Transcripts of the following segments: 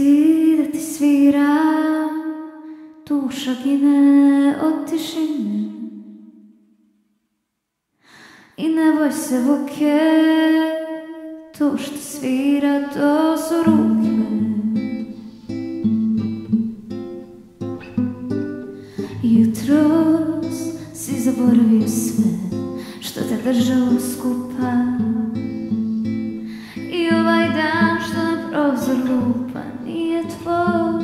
Ти да ти свира, душа гине от тишини. И не бой се, Руке, то ще свира дозу руке. Jutros si zaboravio sve što te držalo skupa I ovaj dan što na prozor lupa nije tvoj,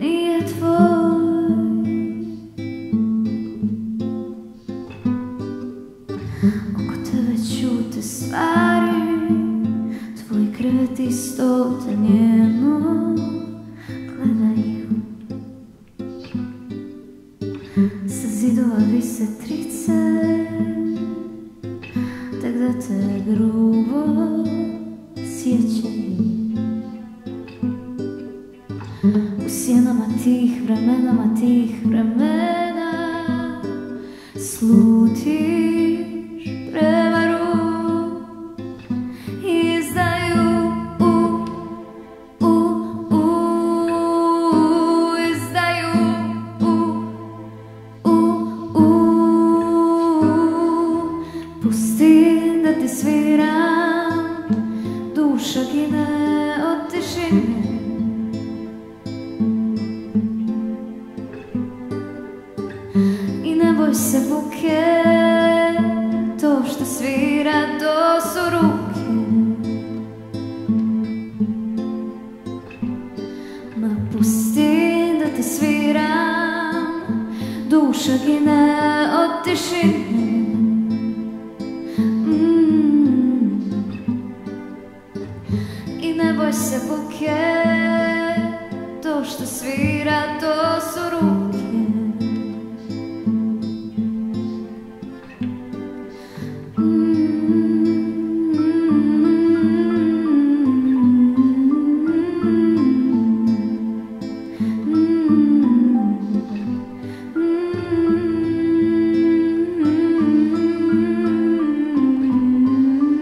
nije tvoj. Oko tebe čute stvari, tvoj krevet I stol te njeno. Sa zidova vise trice, tak da te grubo sjećaju. U sjenama tih vremenama, slutiš prevaru I izdaju. Da ti sviram, duša gine od tišine. I ne boj se buke, to što svira to su ruke. Ma pusti da ti sviram, duša gine od tišine. I ne boj se buke,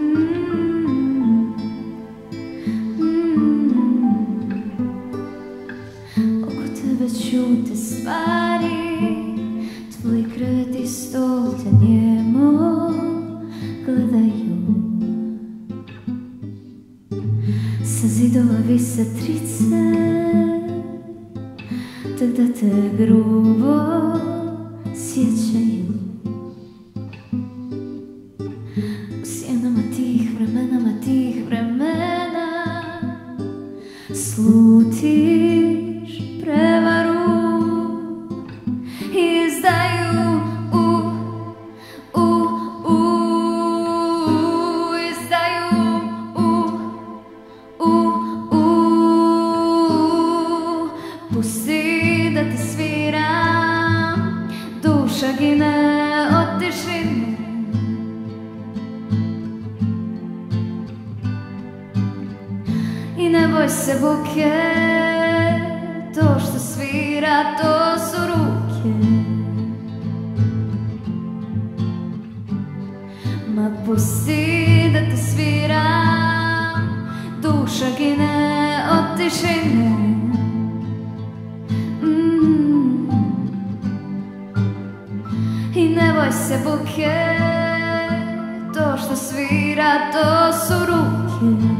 to što svira to su ruke. Čute stvari, tvoj krevet I stol te njemo gledaju. Sa zidova vise trice, tak da te grubo sjećaju. U sjenama tih vremenama, slutiš prevaru. Pusti da ti sviram, duša gine od tišine. I ne boj se buke, to što svira to su ruke. Ma pusti da ti sviram, duša gine od tišine. I ne boj se buke, to što svira to su ruke.